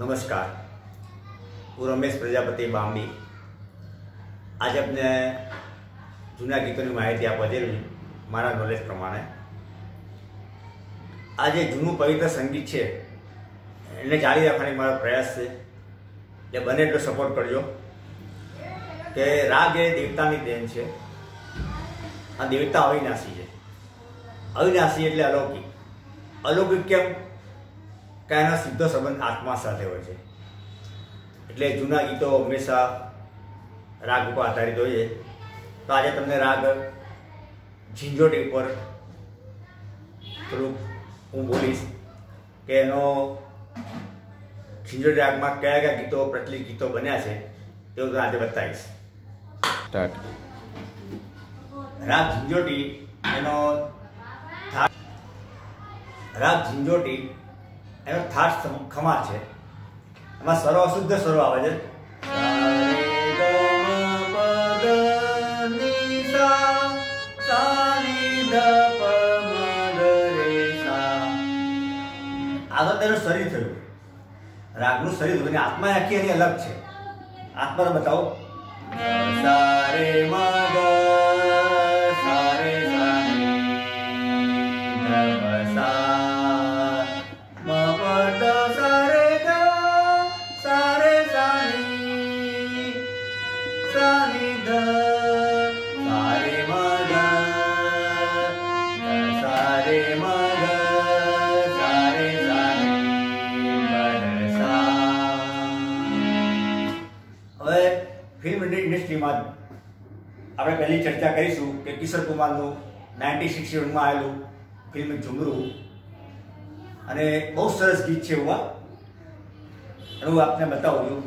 नमस्कार, હું રમેશ પ્રજાપતિ બાંબી। આજે આપણે જૂના ગીતોની માહિતી આપવા જઈ મારા નોલેજ પ્રમાણે। આજે જૂનું પવિત્ર સંગીત છે એને જાળવી રાખવાની મારો પ્રયાસ છે, એટલે બને એટલો સપોર્ટ કરજો। કે રાગ એ દેવતાની દેન છે, આ દેવતા અવિનાશી છે। अविनाशी एटले अलौकिक। अलौकिक केम? कारण सीधो संबंध आत्मा साथे होय छे, एटले जूना गीतो हमेशा राग पर आधारित होय। तो आज तमने राग झिंझोटी पर थोड़ुं हूँ बोलीश के एनो झिंझोटी राग में क्या क्या गीतों प्रचलित गीतों बन्या छे ते हुं आज बतावीश। राग झिंझोटी एनो राग झिंझोटी एनो थाट खमा है। एमां स्वरो शुद्ध स्वरो आवे आगळ तेनो शरीर थयुं। रागनुं शरीर बनी आत्मा आखी एनी अलग है। आत्मा बताओ सारे આપણે પહેલી ચર્ચા કરીશું કે કિશોર કુમારનું 1961 માં આવેલું ફિલ્મ ઝુમરું, અને બહુ સરસ ગીત છે એવું હું આપને બતાવું છું।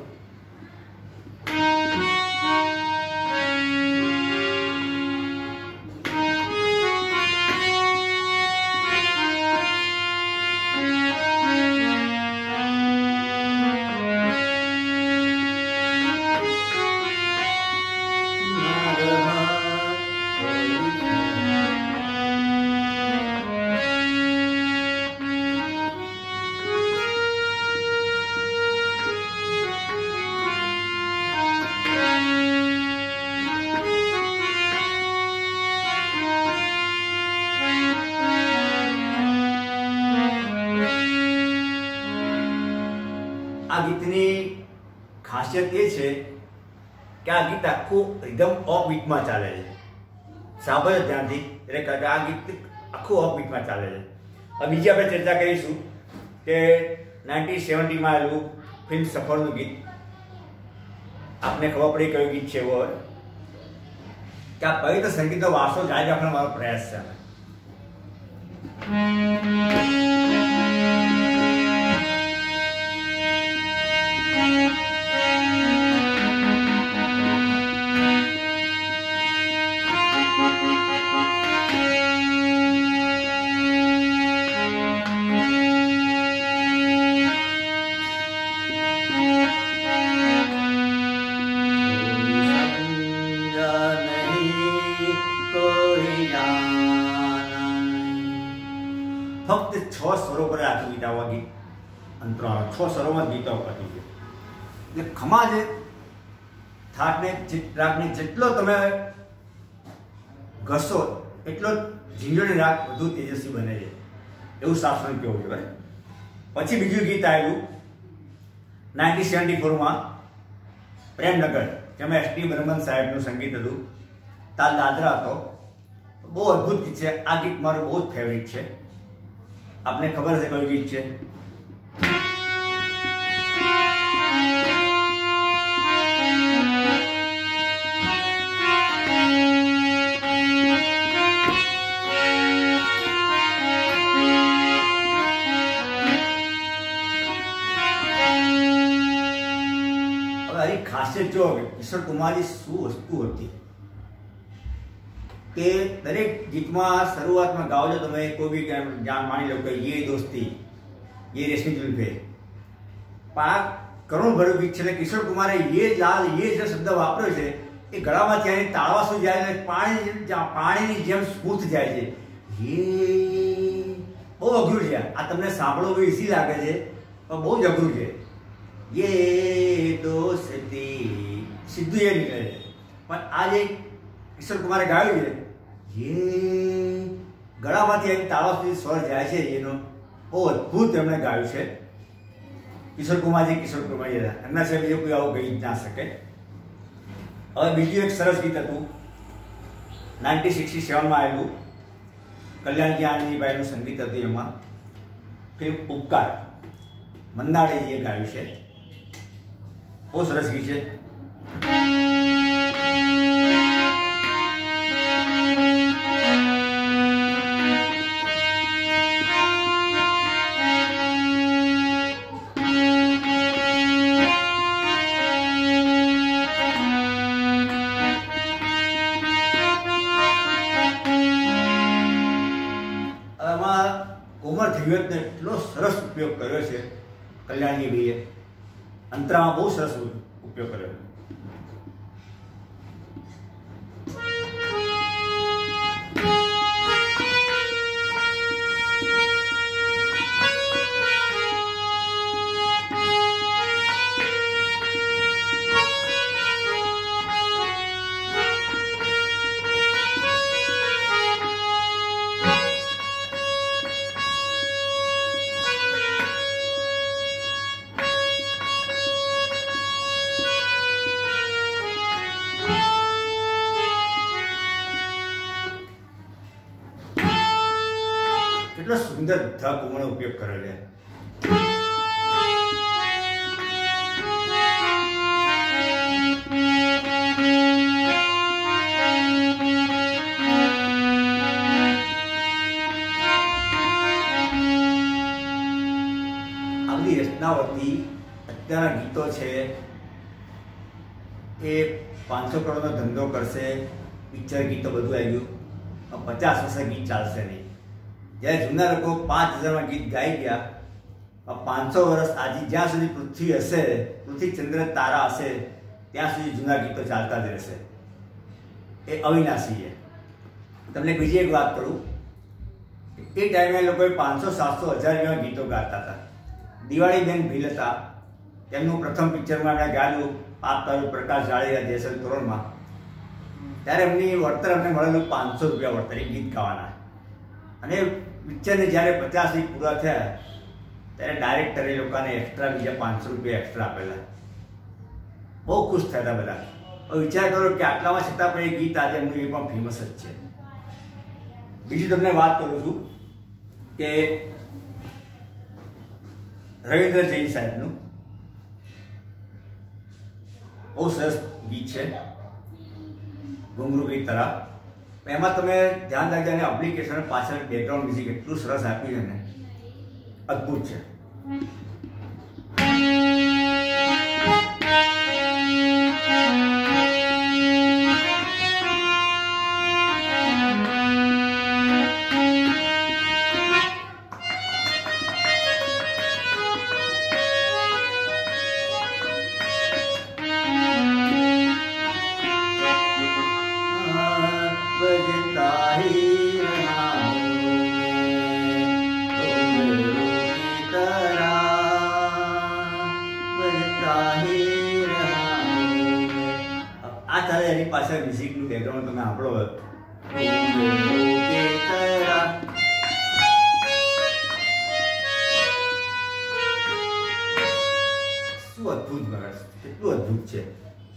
आ गीतनी खासियत ए छे कि आ गीत आखू रिधम ऑफ बीट में चाले छे। सांभळजो ध्यानथी, એટલે કે આ गीत आखू ऑफ बीट में चाले छे। अब बीजी आपणे चर्चा करीशुं के 1970 में आवेलुं फिल्म सफरनुं गीत। आपने खबर पड़ी क्यू गीत है वो कि आ पवित्र संगीत वारसो जारी राखवानो मारो प्रयास छे। फक्त 6 स्वरों पर आधुनिक दावा गीत अंतराल 6 स्वरों में गीत आती है। એટલે ખમા જે થાટને રાગને જેટલો તમે ઘસો એટલો ઝીંઝોટી રાગ વધુ તેજસ્વી બને છે, એવું શાસ્ત્રને કહેવું છે। પછી બીજું ગીત આવ્યું 1974 માં પ્રેમનગર, જેમાં એસટી બ્રહ્મન સાહેબનું સંગીત હતું, તાલ દાદરા હતો। બહુ અદ્ભુત ગીત છે, આ ગીત મારું બહુ જ ફેવરિટ છે। आपने खबर से कोई गीत है खासियत जो किशोर कुमार जी शू वस्तु होती के दरेक गीत में शुरुआत में गाओ जो तमे कोई भी जान मानी लो कि ये दोस्ती, ये रेशमी जुल्फे, पाक करुण भरू गीत छे। किशोर कुमारे ये लाल ये जो शब्द वापरो छे ए गळामां त्याने ताळवा सुधी जाय छे, पाणीनी जेम स्फूर्त जाय छे। ये बहु अघरू छे, आ तमने सांभळो भी ईजी लागे छे पण बहु अघरू छे। ये दोस्ती सिद्धू ये निकले, पर आज एक किशोर कुमारे गायो ये गड़ा मांथी एक ताळा सुधी स्वर जाय छे एनो ओ अद्भुत एमणे गायो छे किशोर कुमार जी अन्ना साहेब जो कोई आवो गई ना सके। हवे बीजू एक सरस गीत हतुं 1967 में आएलू कल्याण ज्ञानीभाईनु संगीत हतुं एमां फिर उपकार मन्नाडे जीए गायो छे बहुत सरस गीत छे। उपयोग कर्यो छे कल्याणी भैया अंतरामां बहुत सरस उपयोग कर्यो। सुंदर धुमण उपयोग करेल है। अपनी रचनावती अत्यारा गीतों है 500 करोड़ धंधो करशे पिक्चर गीत बधु आई गयु 50 वर्षे गीत चालशे नहीं। जैसे जूना लोग 5000 में गीत गाई गया और 500 वर्ष आज ज्यां सुधी पृथ्वी हसे पृथ्वी चंद्र तारा हसे त्यां सुधी जूना गीतों चालता ज रहेशे ए अविनाशी है। तमने बीजी एक बात करूँ ए टाइमे लोग 500, 700, 1000 गीतों गाता था। दिवाळीबेन भील हता तेमनुं प्रथम पिक्चर में एमणे गायेलुं आप तारो प्रकाश जाळेजा जयसल तोरण में त्यारे एमनी वळतर अमने मळेलुं 500 रुपया वळतर गीत गावाना अने पिक्चर ने जयरे 50 वीक पूरा थे तेरे डायरेक्टरे लोगों ने एक्स्ट्रा बीजा 500 रुपया एक्स्ट्रा आपेला बहुत खुश था बता। और विचार करो कि आटला में छता पर गीत आज मूवी में फेमस है। बीजी तमने बात करू छू के रवींद्र जैन साहेबनु बहुत सरस गीत है घुंगरू की तरह एम ते ध्यान रखो ने एप्लिकेशन पाचड़ बेकग्राउंड म्यूजिक एटू सरस आप अद्भुत है।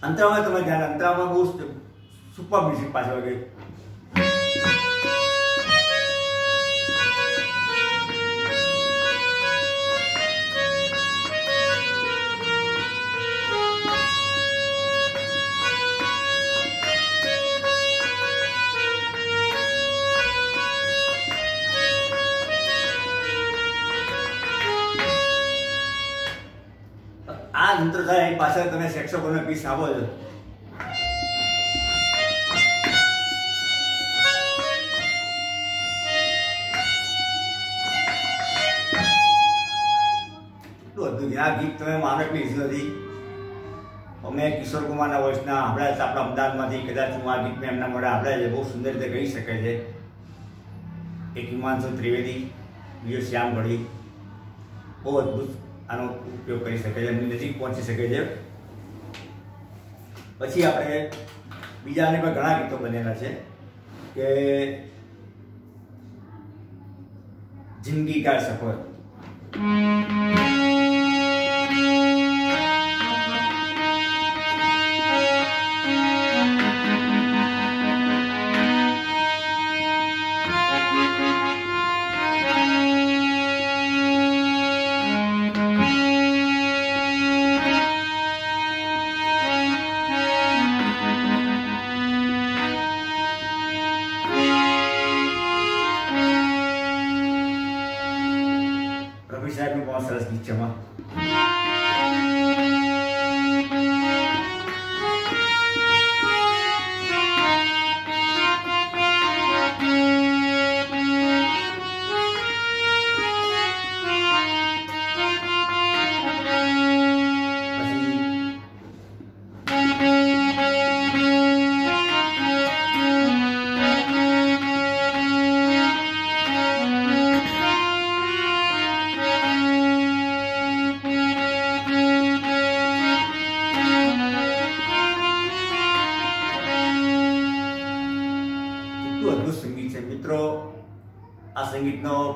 अंतरामा तमे ध्यान अंतरामा बहुत सुपर म्यूजिक पास हो गई। पाछळ तमे सेक्सोफोन पीस साबो जो तो दुनिया गीत तमे मानो के इज नथी। અમે કિશોર કુમારના વોઇસના આપણે આપણા અમદાવાદમાંથી કદાચ હું આ ગીતને એમના મોઢે આપણે બહુ સુંદર રીતે ગાઈ શકે છે એક હિમાંશુ ત્રિવેદી વિયો શ્યામ ઘડી બહુ અદ્ભુત आनो उपयोग करी शकाय एमनी नजीक पहुंची शकाय छे। पछी आपणे बीजा अनेक घणा गीतो बनेला छे के जिंदगी का सफर बहुत सरस गीत छमा।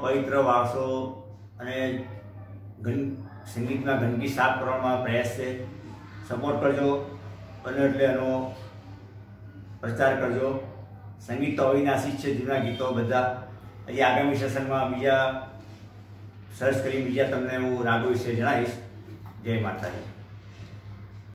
पवित्र वारसो संगीत में गंदगी साफ करवामां प्रयास है। सपोर्ट करजो बने प्रचार करजो। संगीत तो अविनाशी है। जूना गीतों बधा हजी आगामी सेशन में बीजा सर्च कर बीजा तमने हूँ रागो विषे जणावीश। जय माताजी।